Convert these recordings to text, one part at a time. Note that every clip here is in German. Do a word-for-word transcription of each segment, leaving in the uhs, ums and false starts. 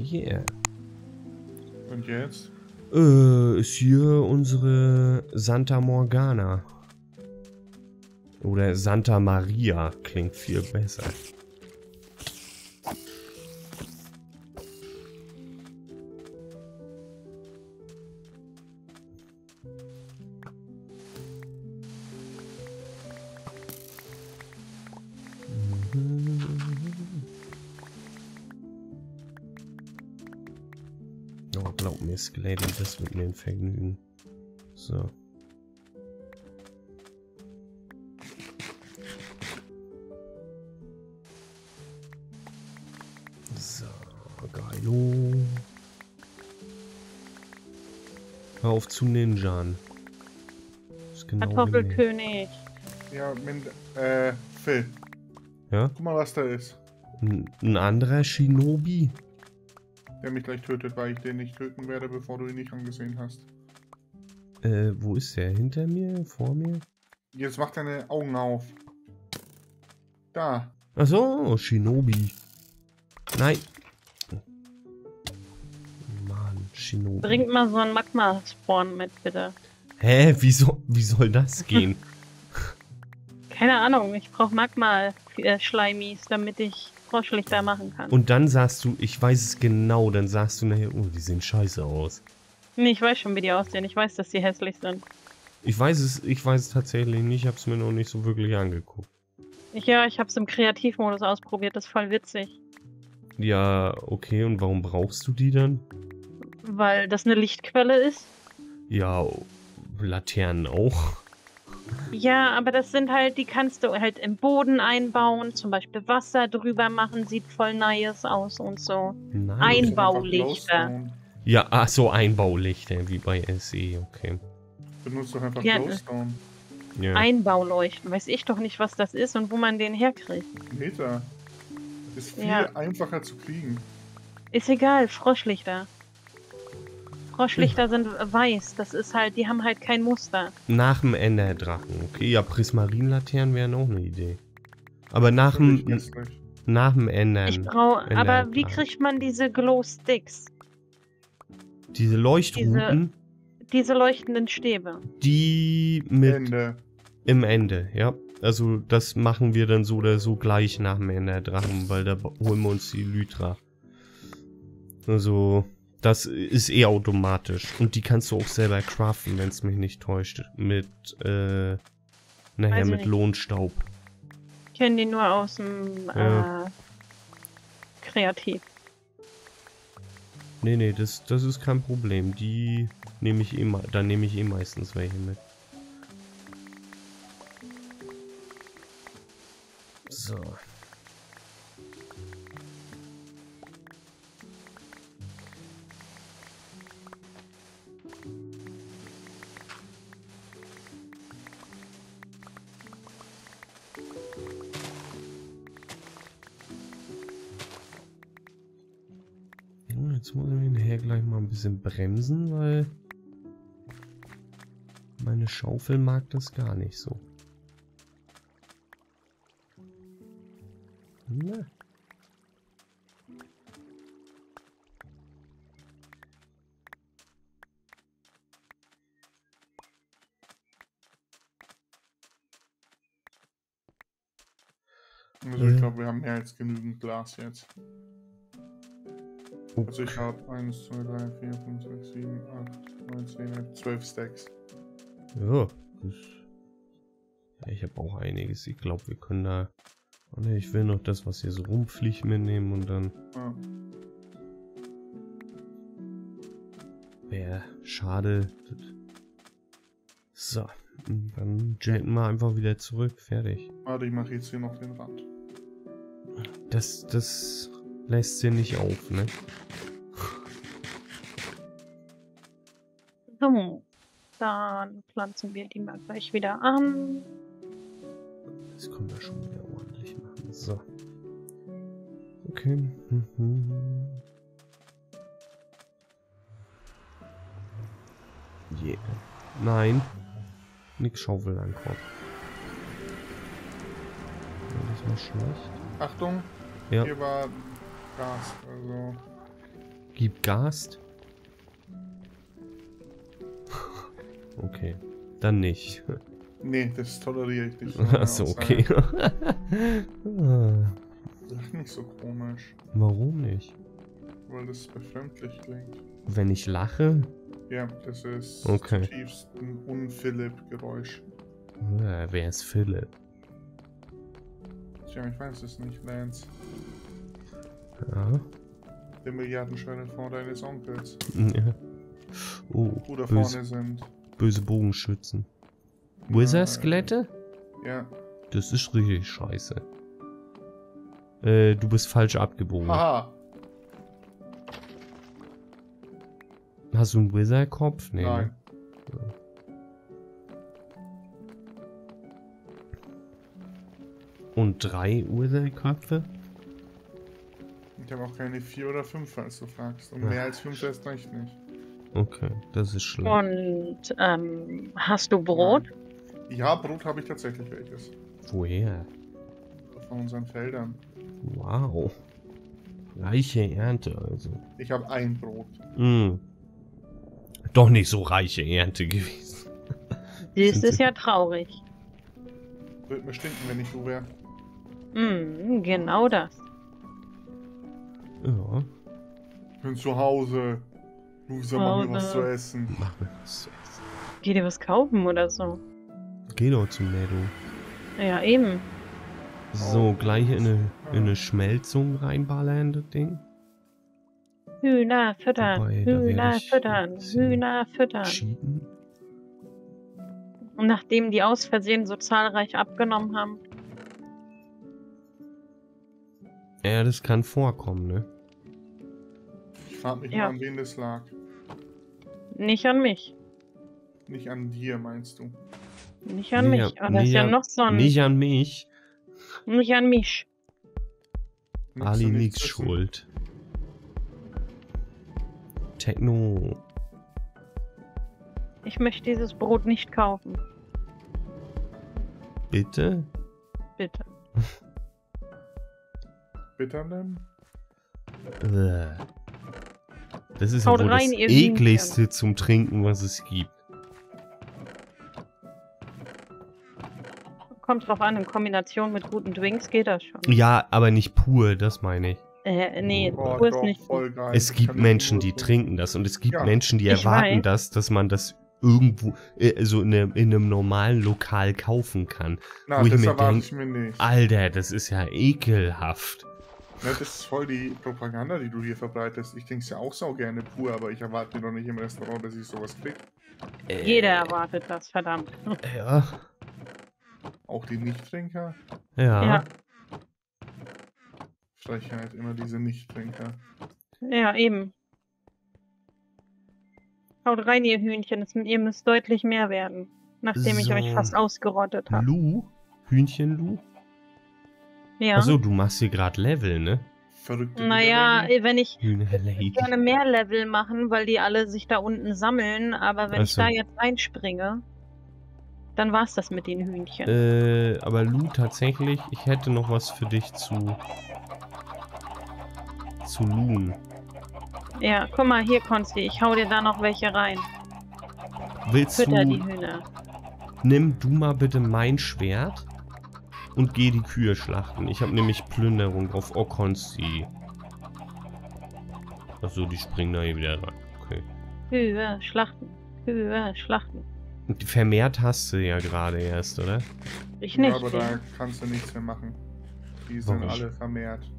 Yeah. Und jetzt? Äh, ist hier unsere Santa Morgana. Oder Santa Maria klingt viel besser. Oh, glaub mir, Skelett, das wird mir ein Vergnügen. So. So, geilo. Hör auf zu Ninjan. Genau Kartoffelkönig. Ja, mit, äh, Phil. Ja? Guck mal, was da ist. N ein anderer Shinobi? Der mich gleich tötet, weil ich den nicht töten werde, bevor du ihn nicht angesehen hast. Äh, wo ist der? Hinter mir? Vor mir? Jetzt mach deine Augen auf. Da. Ach so, Shinobi. Nein. Mann, Shinobi. Bringt mal so einen Magma-Spawn mit, bitte. Hä? Wieso, wie soll das gehen? Keine Ahnung, ich brauche Magma-Schleimis, damit ich Froschlichter machen kann. Und dann sagst du, ich weiß es genau, dann sagst du nachher, oh, die sehen scheiße aus. Nee, ich weiß schon, wie die aussehen. Ich weiß, dass die hässlich sind. Ich weiß es, ich weiß es tatsächlich nicht. Ich habe es mir noch nicht so wirklich angeguckt. Ich, ja, ich habe es im Kreativmodus ausprobiert. Das ist voll witzig. Ja, okay. Und warum brauchst du die dann? Weil das eine Lichtquelle ist. Ja, Laternen auch. Ja, aber das sind halt, die kannst du halt im Boden einbauen, zum Beispiel Wasser drüber machen, sieht voll nice aus und so. Nein, Einbaulichter. Ja, ach so, Einbaulichter, wie bei S E, okay. Benutzt doch einfach ja, Glowstone. Ja. Einbauleuchten, weiß ich doch nicht, was das ist und wo man den herkriegt. Meter. Ist viel ja. einfacher zu kriegen. Ist egal, Froschlichter. Froschlichter sind weiß, das ist halt, die haben halt kein Muster. Nach dem Enderdrachen, okay, ja, Prismarinlaternen wären auch eine Idee. Aber nach dem, nach dem Ender. Ich brauche, aber wie kriegt man diese Glow-Sticks? Diese Leuchtruten? Diese, diese leuchtenden Stäbe. Die mit Ende. Im Ende, ja. Also das machen wir dann so oder so gleich nach dem Enderdrachen, weil da holen wir uns die Lytra. Also... Das ist eh automatisch. Und die kannst du auch selber craften, wenn es mich nicht täuscht. Mit, äh, nachher mit Lohnstaub. Ich kenne die nur aus dem, ja. äh, Kreativ. Nee, nee, das, das ist kein Problem. Die nehme ich eh, da nehme ich eh meistens welche mit. So. Jetzt muss ich hinterher gleich mal ein bisschen bremsen, weil meine Schaufel mag das gar nicht so. Na. Also ich glaube, wir haben mehr als genügend Glas jetzt. Also ich habe eins, zwei, drei, vier, fünf, sechs, sieben, acht, neun, zehn, elf, zwölf Stacks. Ja, ich habe auch einiges. Ich glaube, wir können da... Oh ne, ich will noch das, was hier so rumfliegt, mitnehmen und dann... Ah. Wäre schade. So, dann jetten wir einfach wieder zurück. Fertig. Warte, ich mache jetzt hier noch den Rand. Das, das... lässt sie nicht auf, ne? So, dann pflanzen wir die mal gleich wieder an. Das können wir schon wieder ordentlich machen. So. Okay. Yeah. Nein. Nix Schaufel an Kopf. Das war schlecht. Achtung. Ja. Hier war Gas, also Gib Gas. Okay, dann nicht. Nee, das toleriere ich nicht. Achso, okay. Das ist nicht so komisch. Warum nicht? Weil das befremdlich klingt. Wenn ich lache? Ja, das ist okay. Zutiefst ein Un-Philipp-Geräusch. Ja, wer ist Philipp? Tja, ich weiß es nicht, Lance. Ja. Der milliardenschwere Fonds deines Onkels. Ja. Oh, wo da vorne sind. Böse Bogenschützen. Wither-Skelette? Ja. Das ist richtig scheiße. Äh, du bist falsch abgebogen. Aha. Hast du einen Wither-Kopf? Nee. Nein. Ja. Und drei Wither-Köpfe? Ich habe auch keine vier oder fünf, falls du fragst. Und Ach. mehr als fünf erst recht nicht. Okay, das ist schlimm. Und ähm, hast du Brot? Nein. Ja, Brot habe ich tatsächlich welches. Woher? Von unseren Feldern. Wow. Reiche Ernte also. Ich habe ein Brot. Mm. Doch nicht so reiche Ernte gewesen. Das ist ja traurig. Würde mir stinken, wenn ich du wäre. Mm, genau das. Ja. Ich bin zu Hause. Luisa, mach mir was zu essen. Mach mir was zu essen. Geh dir was kaufen oder so. Geh doch zum Netto. Ja, eben. So, gleich in eine, in eine Schmelzung reinballern, das Ding. Hühner füttern, Wobei, Hühner füttern, Hühner füttern. Cheaten. Und nachdem die aus Versehen so zahlreich abgenommen haben. Ja, das kann vorkommen, ne? Ich frag mich ja. mal, an wen das lag. Nicht an mich. Nicht an dir, meinst du? Nicht an nee, mich, aber nee, ist ja noch so ein... Nicht an mich. Nicht an mich. Ali nix schuld. Techno. Ich möchte dieses Brot nicht kaufen. Bitte? Bitte. Bitte an dem? Das ist Haut ja wohl rein, das ekligste Lieben. Zum Trinken, was es gibt. Kommt drauf an, in Kombination mit guten Drinks geht das schon. Ja, aber nicht pur, das meine ich. Äh, nee, oh, pur ist nicht. Es gibt Menschen, die trinken das und es gibt ja. Menschen, die ich erwarten weiß. das, dass man das irgendwo, also in einem, in einem normalen Lokal kaufen kann. Na, wo das ich mir erwarte denk, ich mir nicht. Alter, das ist ja ekelhaft. Na, das ist voll die Propaganda, die du hier verbreitest. Ich trinke es ja auch so gerne pur, aber ich erwarte doch nicht im Restaurant, dass ich sowas kriege. Äh, Jeder erwartet das, verdammt. Ja. Auch die Nichttrinker? Ja. ja. Frechheit, immer diese Nichttrinker. Ja, eben. Haut rein, ihr Hühnchen, es, ihr müsst deutlich mehr werden, nachdem so. ich euch fast ausgerottet habe. Lu? Hühnchen Lu? Ja. Achso, du machst hier gerade Level, ne? Verrückte naja, Level. wenn ich, ich gerne mehr Level machen, weil die alle sich da unten sammeln, aber wenn Ach ich so. da jetzt einspringe, dann war's das mit den Hühnchen. Äh, aber Lu, tatsächlich, ich hätte noch was für dich zu... zu Lu. Ja, guck mal, hier, Konsti, ich hau dir da noch welche rein. Willst Fütter du... die Hühner. Nimm du mal bitte mein Schwert... und geh die Kühe schlachten. Ich habe nämlich Plünderung auf Okonsi. Achso, die springen da hier wieder rein. Okay. Kühe schlachten. Kühe schlachten. Vermehrt hast du ja gerade erst, oder? Ich nicht. Ja, aber da kannst du nichts mehr machen. Die sind Warum? alle vermehrt.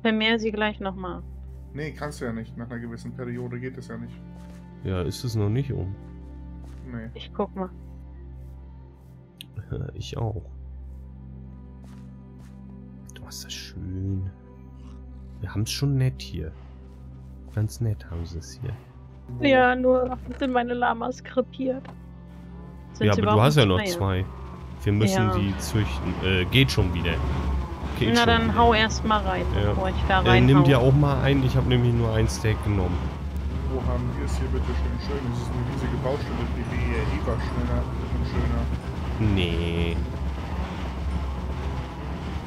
Vermehr sie gleich nochmal. Nee, kannst du ja nicht. Nach einer gewissen Periode geht es ja nicht. Ja, ist es noch nicht um. Nee. Ich guck mal. Ja, ich auch. Ist das schön. Wir haben es schon nett hier. Ganz nett haben sie es hier. Wow. Ja, nur sind meine Lamas krepiert. Sind ja, aber du hast ja noch zwei. Wir müssen ja. die züchten. Äh, geht schon wieder. Geht Na schon dann wieder. hau erst mal rein, ja. bevor ich da rein. Äh, nimm dir auch mal ein. Ich habe nämlich nur ein Steak genommen. Wo haben wir es hier bitte schön schön? Es ist eine riesige Baustelle, die wir hier lieber schneller und schöner. Nee.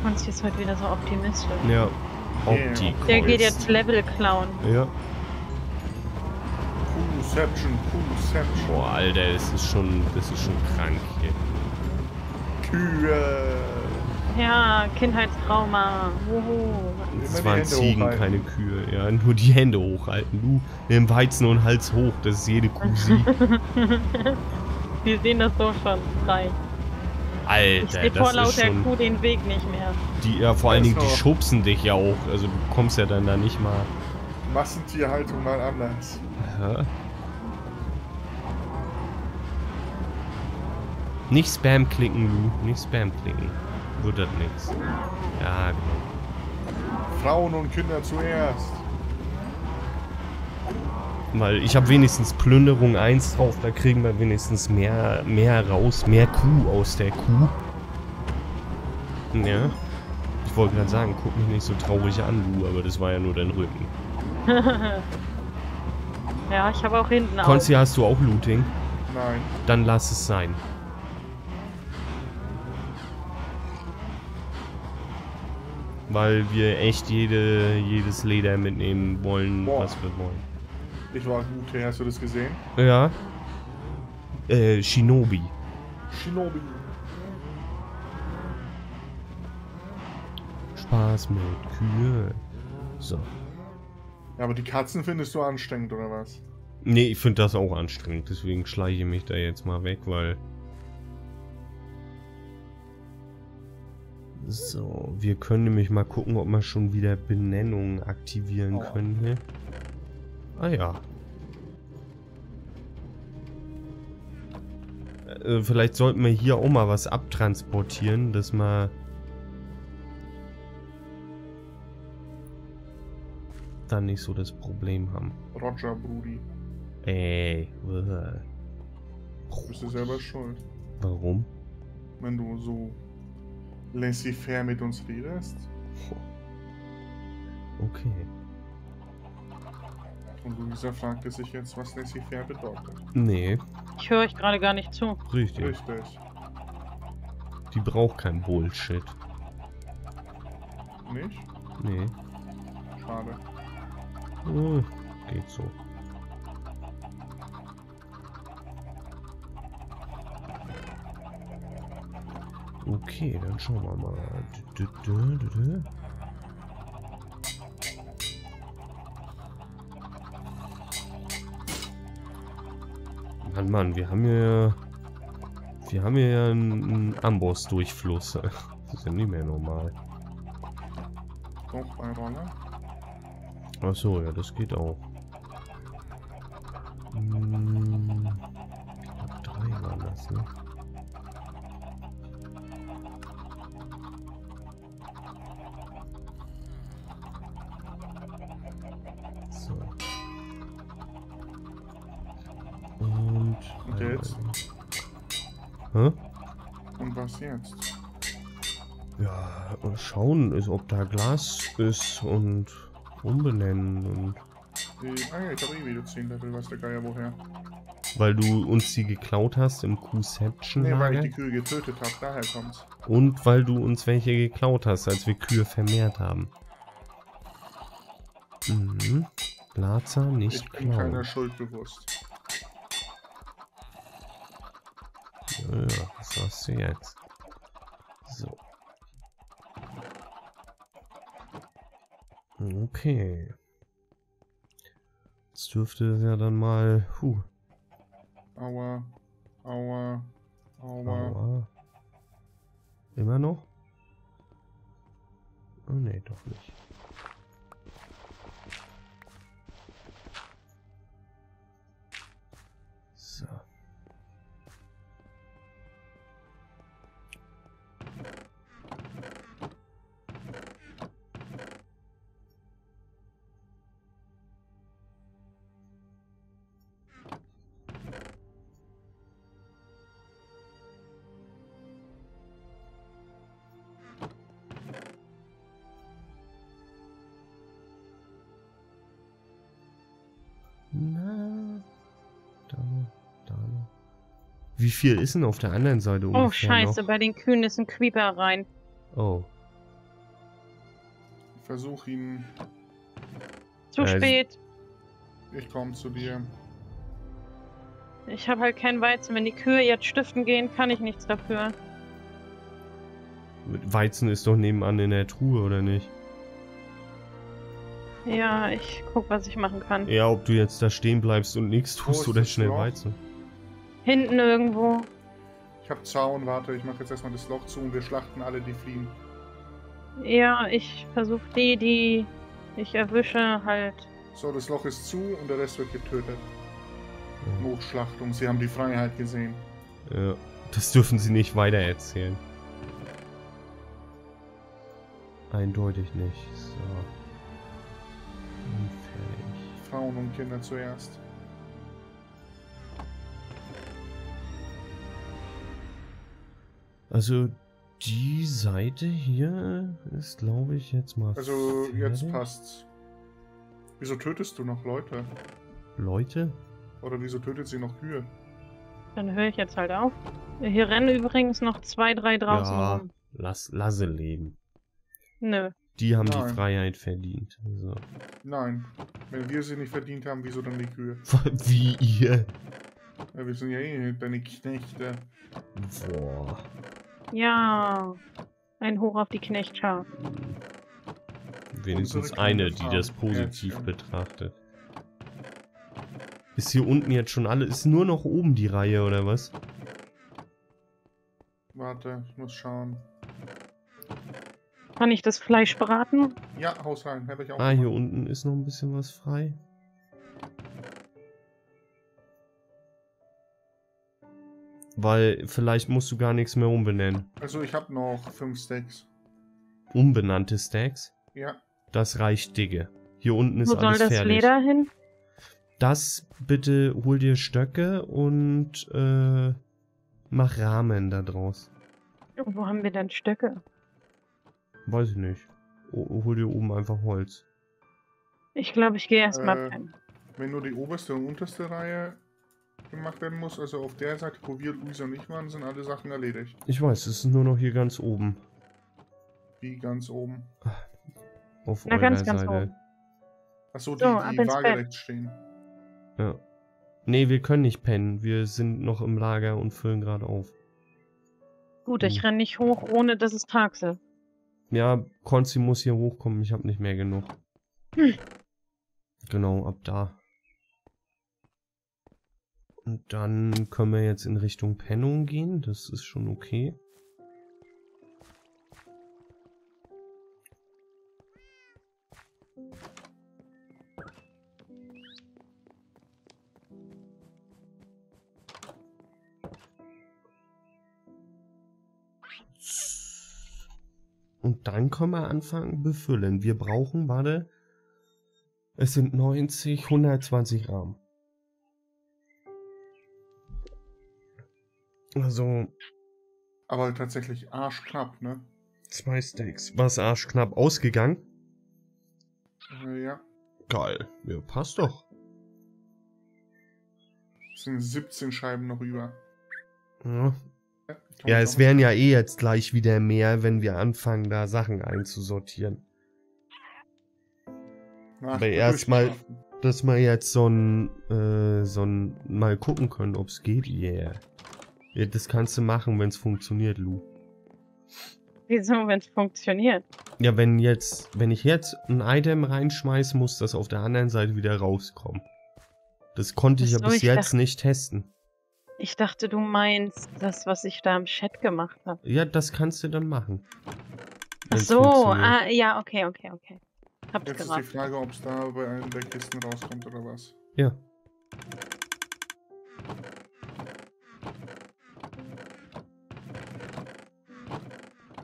Konsti ist heute wieder so optimistisch. Ja, Opti. Der geht jetzt Level klauen. Ja. Coolception, Coolception. Boah, Alter, das ist schon, das ist schon krank hier. Kühe. Ja, Kindheitstrauma. Das waren Ziegen, hochhalten. Keine Kühe. Ja, nur die Hände hochhalten. Du, nimm Weizen und Hals hoch. Das ist jede Kuh. Wir sehen das so schon frei. Alter, ich sehe vor lauter Kuh den Weg nicht mehr. Die, ja, vor allen Dingen, die schubsen dich ja auch. Also du kommst ja dann da nicht mal. Massentierhaltung mal anders. Aha. Nicht Spam klicken, Lu. Nicht Spam klicken. Wird das nichts. Ja, genau. Frauen und Kinder zuerst. Weil ich habe wenigstens Plünderung eins drauf, da kriegen wir wenigstens mehr, mehr raus, mehr Kuh aus der Kuh. Ja. Ich wollte gerade sagen, guck mich nicht so traurig an, Lu, aber das war ja nur dein Rücken. Ja, ich habe auch hinten auch. Konzi, hast du auch Looting? Nein. Dann lass es sein. Weil wir echt jede, jedes Leder mitnehmen wollen, boah, was wir wollen. Ich war gut, hast du das gesehen? Ja. Äh, Shinobi. Shinobi. Spaß mit Kühe. So. Ja, aber die Katzen findest du anstrengend, oder was? Nee, ich finde das auch anstrengend, deswegen schleiche ich mich da jetzt mal weg, weil... So, wir können nämlich mal gucken, ob wir schon wieder Benennungen aktivieren oh. können hier. Ah ja. Äh, vielleicht sollten wir hier auch mal was abtransportieren, dass wir... dann nicht so das Problem haben. Roger, Brudi. Ey. Brudi. Du bist ja selber schuld. Warum? Wenn du so... laissez-faire mit uns redest. Okay. Und Luisa fragte sich jetzt, was laissez-faire bedeutet. Nee. Ich höre euch gerade gar nicht zu. Richtig. Richtig. Die braucht kein Bullshit. Nicht? Nee. Schade. Oh, geht so. Okay, dann schauen wir mal. Du, du, du, du, du. Mann, Mann, wir haben hier... Wir haben hier einen Amboss-Durchfluss. Das ist ja nicht mehr normal. Doch, bei Roller. Achso, ja, das geht auch. Hm, ich glaube, drei waren das, ne? Hä? Und was jetzt? Ja, schauen ist, ob da Glas ist und umbenennen und... Ah ja, ich habe eh wieder zehn Level, weiß der Geier woher. Weil du uns sie geklaut hast im Kuhception? Nee, weil ich die Kühe getötet habe, daher kommt's. Und weil du uns welche geklaut hast, als wir Kühe vermehrt haben. Mhm. Blaza nicht klauen. Ich bin keiner Schuld bewusst. Ja, was sagst du jetzt? So. Okay. Jetzt dürfte ja dann mal... Puh. Aua. Aua. Aua. Aua. Immer noch? Oh, nee, doch nicht. So. Na, da noch, da noch. Wie viel ist denn auf der anderen Seite ungefähr? Oh scheiße, noch? Bei den Kühen ist ein Creeper rein. Oh. Ich versuch ihn. Zu äh, spät. Ich komm zu dir. Ich habe halt keinen Weizen. Wenn die Kühe jetzt stiften gehen, kann ich nichts dafür. Weizen ist doch nebenan in der Truhe, oder nicht? Ja, ich guck, was ich machen kann. Ja, ob du jetzt da stehen bleibst und nichts tust oder schnell Loch? Weizen. Hinten irgendwo. Ich hab Zaun, warte, ich mache jetzt erstmal das Loch zu und wir schlachten alle, die fliehen. Ja, ich versuche die, die ich erwische, halt. So, das Loch ist zu und der Rest wird getötet. Ja. Hochschlachtung, sie haben die Freiheit gesehen. Ja, das dürfen sie nicht weiter erzählen. Eindeutig nicht, so. Unfähig. Frauen und Kinder zuerst. Also die Seite hier ist, glaube ich, jetzt mal. Also fertig. Jetzt passt's. Wieso tötest du noch Leute? Leute? Oder wieso tötet sie noch Kühe? Dann höre ich jetzt halt auf. Hier rennen übrigens noch zwei, drei draußen ja, rum. Lass, lasse leben. Nö. Die haben Nein. die Freiheit verdient. So. Nein. Wenn wir sie nicht verdient haben, wieso dann die Kühe? Wie ihr? Ja, wir sind ja eh deine Knechte. Boah. Ja. Ein Hoch auf die Knechtschaft. Wenigstens eine, die das positiv betrachtet. Ist hier unten jetzt schon alle? Ist nur noch oben die Reihe, oder was? Warte, ich muss schauen. Kann ich das Fleisch braten? Ja, haus rein, habe ich auch. Ah, gemacht. Hier unten ist noch ein bisschen was frei. Weil vielleicht musst du gar nichts mehr umbenennen. Also ich habe noch fünf Stacks. Unbenannte Stacks? Ja. Das reicht, Digge. Hier unten ist alles fertig. Wo soll das Leder hin? Das bitte hol dir Stöcke und äh, mach Rahmen da draus. Wo haben wir denn Stöcke? Weiß ich nicht. O hol dir oben einfach Holz. Ich glaube, ich gehe erstmal äh, wenn nur die oberste und unterste Reihe gemacht werden muss, also auf der Seite, wo wir, Luisa und ich waren, sind alle Sachen erledigt. Ich weiß, es ist nur noch hier ganz oben. Wie ganz oben? Auf Na, eurer ganz, Seite. Ganz oben. Achso, die, so, die waagerecht stehen. Ja. Nee, wir können nicht pennen. Wir sind noch im Lager und füllen gerade auf. Gut, hm. ich renne nicht hoch, ohne dass es Tag ist. Ja, Konzi muss hier hochkommen, ich habe nicht mehr genug. Hm. Genau, ab da. Und dann können wir jetzt in Richtung Pennung gehen, das ist schon okay. Und dann können wir anfangen befüllen. Wir brauchen, warte, es sind neunzig, hundertzwanzig Rahmen. Also. Aber tatsächlich arschknapp, ne? Zwei Steaks. War es arschknapp ausgegangen? Ja. Geil. Ja, passt doch. Es sind siebzehn Scheiben noch über. Ja. Ja, es wären ja eh jetzt gleich wieder mehr, wenn wir anfangen, da Sachen einzusortieren. Ach, aber erstmal, dass wir jetzt so ein, äh, so ein, mal gucken können, ob es geht. Yeah. Ja, das kannst du machen, wenn es funktioniert, Lu. Wieso, wenn es funktioniert? Ja, wenn jetzt, wenn ich jetzt ein Item reinschmeiße, muss das auf der anderen Seite wieder rauskommen. Das konnte ich ja bis jetzt nicht testen. Ich dachte, du meinst das, was ich da im Chat gemacht habe. Ja, das kannst du dann machen. Ach so, ah, ja, okay, okay, okay. Hab's Jetzt geraten. Ist die Frage, ob es da bei einem der Kisten rauskommt oder was. Ja.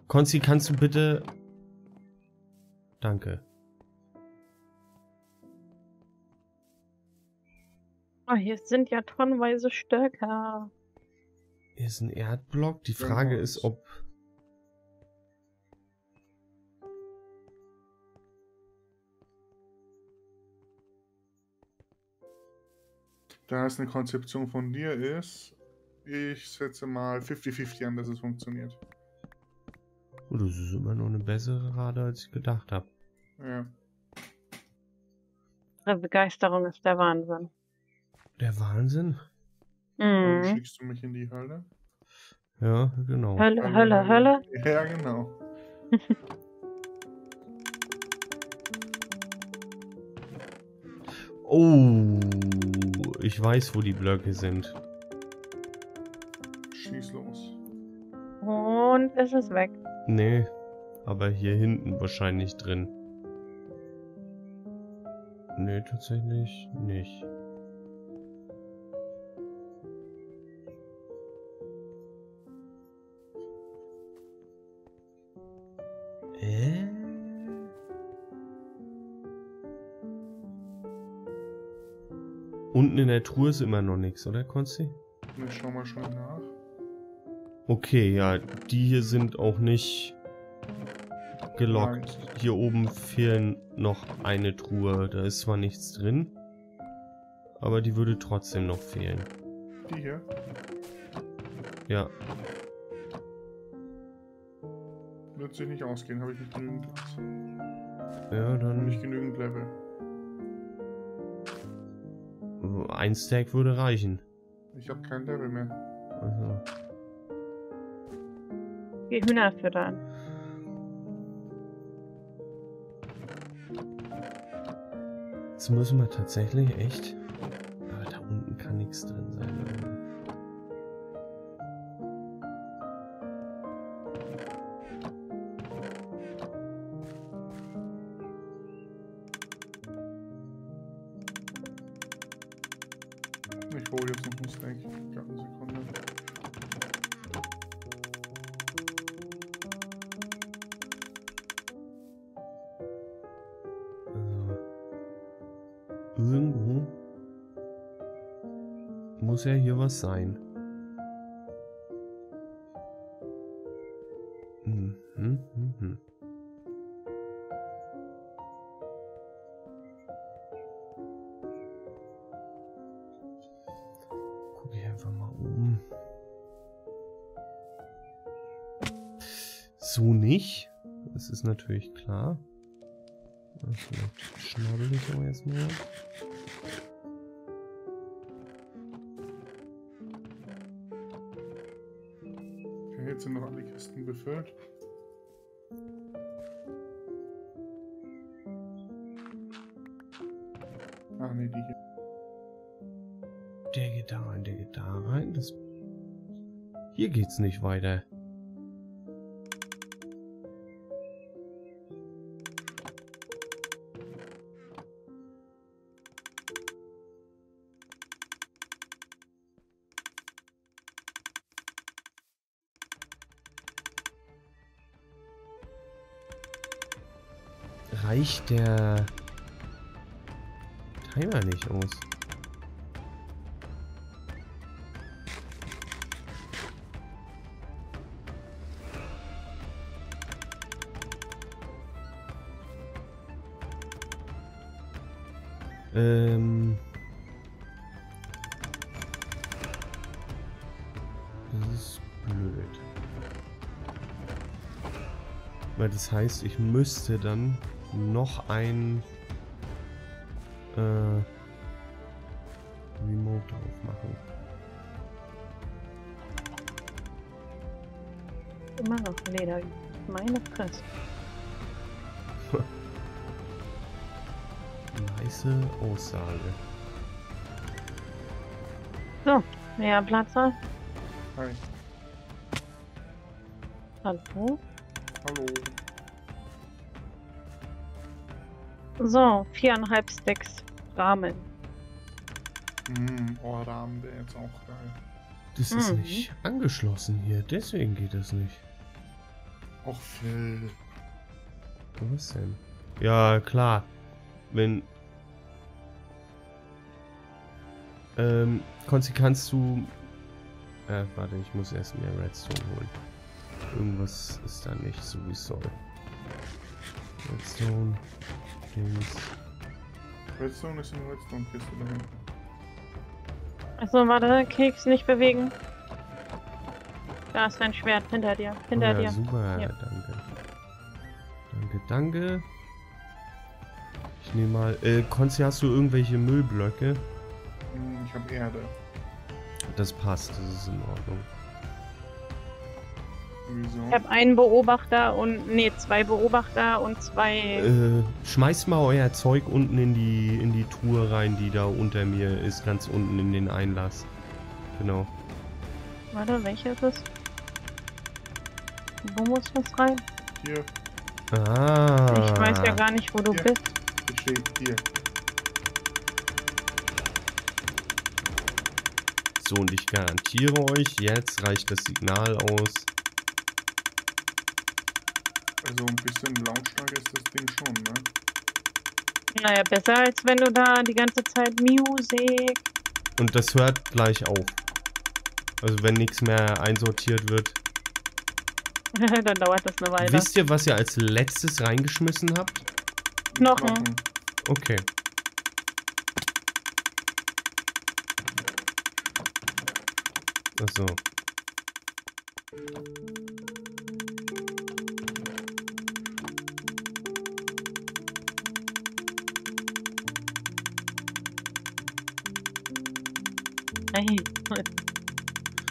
Konzi, kannst du bitte... Danke. Oh, hier sind ja tonnenweise Stöcker. Hier ist ein Erdblock. Die Frage ja, ist, ob... Da es eine Konzeption von dir ist, ich setze mal fünfzig fünfzig an, dass es funktioniert. Oh, das ist immer noch eine bessere Rate, als ich gedacht habe. Ja. Ihre Begeisterung ist der Wahnsinn. Der Wahnsinn? Mhm. Dann schickst du mich in die Hölle? Ja, genau. Hölle, Hölle, Hölle. Hölle. Ja, genau. Oh, ich weiß, wo die Blöcke sind. Schieß los. Und ist es weg? Nee, aber hier hinten wahrscheinlich drin. Nee, tatsächlich nicht. Unten in der Truhe ist immer noch nichts, oder Konsti? Ich schau mal schnell nach. Okay, ja, die hier sind auch nicht gelockt. Nein. Hier oben fehlen noch eine Truhe. Da ist zwar nichts drin, aber die würde trotzdem noch fehlen. Die hier? Ja. Wird sich nicht ausgehen, habe ich nicht genügend Platz. Ja, dann... Nicht genügend Level. Ein Stack würde reichen. Ich habe kein Level mehr. Aha. Die Hühner füttern. Jetzt müssen wir tatsächlich echt. Aber da unten kann nichts drin sein. Ich hole jetzt noch einen Snack. Ich habe eine Sekunde. Also, irgendwo muss ja hier was sein. Hm, hm, hm, hm. So nicht. Das ist natürlich klar. Vielleicht schnabbel ich aber erstmal. Okay, jetzt sind noch alle Kisten befüllt. Ah ne, die hier. Der geht da rein, der geht da rein. Das... Hier geht's nicht weiter. Reicht der Timer nicht aus? Ähm das ist blöd. Weil das heißt, ich müsste dann noch ein äh, Remote drauf machen. Immer noch Leder. Meine Fresse. Nice Aussage. So, mehr Platz. Hi. Hallo. Hallo. So, viereinhalb Stacks Rahmen. Mm, oh, Rahmen wäre jetzt auch geil. Das mhm. ist nicht angeschlossen hier, deswegen geht das nicht. Och, Phil. Was denn? Ja, klar. Wenn... Ähm, Konsti, kannst du... Äh, warte, ich muss erst mehr Redstone holen. Irgendwas ist da nicht so, wie es soll. Redstone... Dings. Redstone ist eine Redstone-Kiste da hinten. Achso, warte, Keks nicht bewegen. Da ist dein Schwert hinter dir. Hinter oh ja, dir. Super, ja. Danke. Danke, danke. Ich nehme mal. Äh, Konsti, hast du irgendwelche Müllblöcke? Ich habe Erde. das passt, das ist in Ordnung. Ich habe einen Beobachter und nee, zwei Beobachter und zwei. Äh, schmeißt mal euer Zeug unten in die in die Truhe rein, die da unter mir ist, ganz unten in den Einlass. Genau. Warte, welche ist es? Wo muss das rein? Hier. Ah. Ich weiß ja gar nicht, wo du hier bist. Ich stehe hier. So, und ich garantiere euch, jetzt reicht das Signal aus. Also ein bisschen lautstark ist das Ding schon, ne? Naja, besser als wenn du da die ganze Zeit Musik... Und das hört gleich auf. Also wenn nichts mehr einsortiert wird. Dann dauert das eine Weile. Wisst ihr, was ihr als letztes reingeschmissen habt? Knochen. Okay. Achso.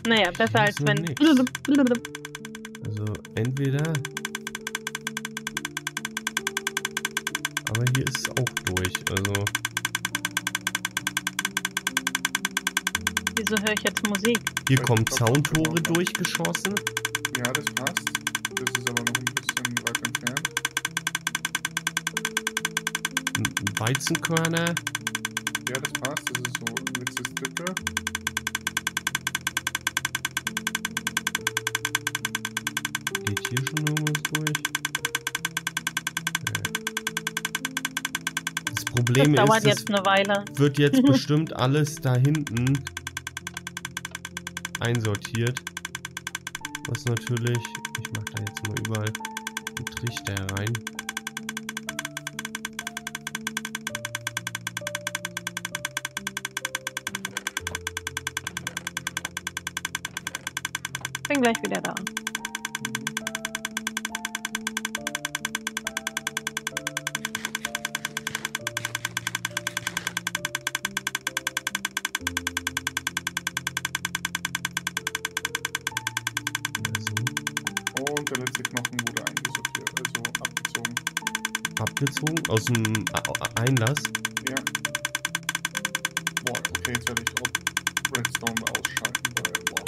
Naja, besser als wenn... Nix. Also entweder... Aber hier ist es auch durch, also... Wieso höre ich jetzt Musik? Hier Weil kommen Zauntore durchgeschossen. Ja, das passt. Das ist aber noch ein bisschen weit entfernt. Weizenkörner. Ja, das passt. Das ist so letzte Stücke. Geht hier schon irgendwas durch? Das Problem das dauert ist, jetzt eine Weile. Wird jetzt bestimmt alles da hinten einsortiert. Was natürlich... Ich mache da jetzt mal überall einen Trichter rein. Bin gleich wieder da. Und der letzte Knochen wurde eingesortiert, also abgezogen. Abgezogen? Aus dem Einlass? Ja. Boah, okay, jetzt werde ich auch Redstone ausschalten, weil, boah.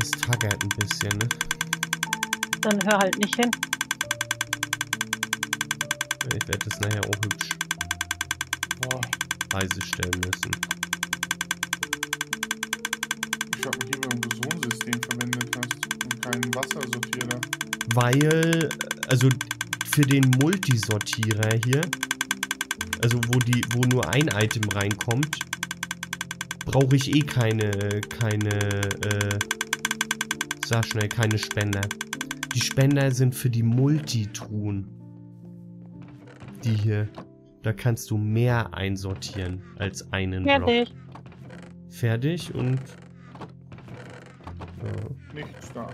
Es taggert ein bisschen, ne? Dann hör halt nicht hin. Ich werde das nachher auch hübsch boah. leise stellen müssen. Ich habe hier ein Ozonsystem verwendet hast und keinen Wassersortierer. Weil, also für den Multisortierer hier, also wo die, wo nur ein Item reinkommt, brauche ich eh keine, keine, äh, sag schnell, keine Spender. Die Spender sind für die Multitruhen. Die hier, da kannst du mehr einsortieren als einen Block. Fertig. Fertig und... Nichts da.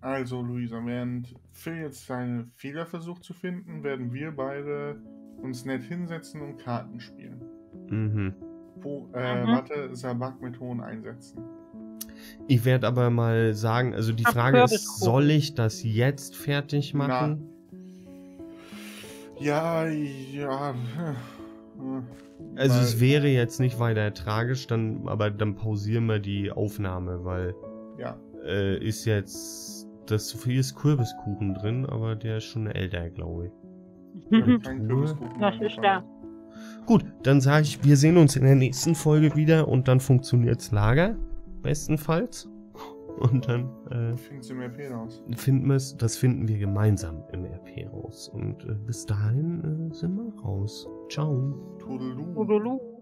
Also Luisa, während Phil jetzt seinen Fehler versucht zu finden, werden wir beide uns nett hinsetzen und Karten spielen. Mhm. Wo, äh, mhm. Warte, Sabak-Methoden einsetzen. Ich werde aber mal sagen, also die Ach, Frage ist, soll ich das jetzt fertig machen? Na. Ja, ja... Also weil es wäre jetzt nicht weiter tragisch, dann, aber dann pausieren wir die Aufnahme, weil ja. äh, ist jetzt, das hier ist Kürbiskuchen drin, aber der ist schon älter, glaube ich. Mhm. Kein Kürbiskuchen. Das ist da. Gut, dann sage ich, wir sehen uns in der nächsten Folge wieder und dann funktioniert's Lager, bestenfalls. Und dann äh, find's im R P raus. Finden wir's, das finden wir gemeinsam im R P raus. Und äh, bis dahin äh, sind wir raus. Ciao. Tudelu. Tudelu.